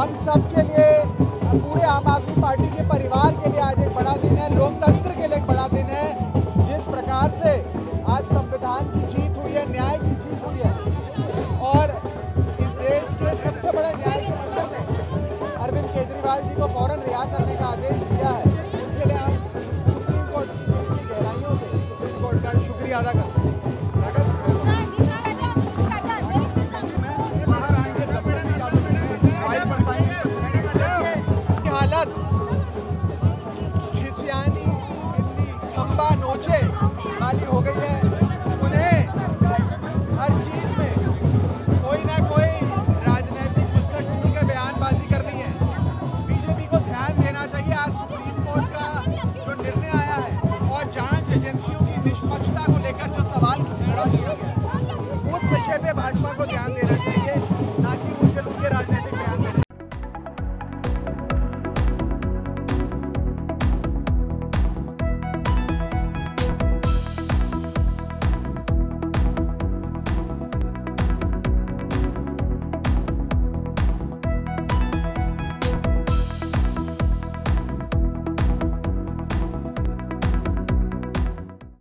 हम सब के लिए, पूरे आम आदमी पार्टी के परिवार के लिए आज एक बड़ा दिन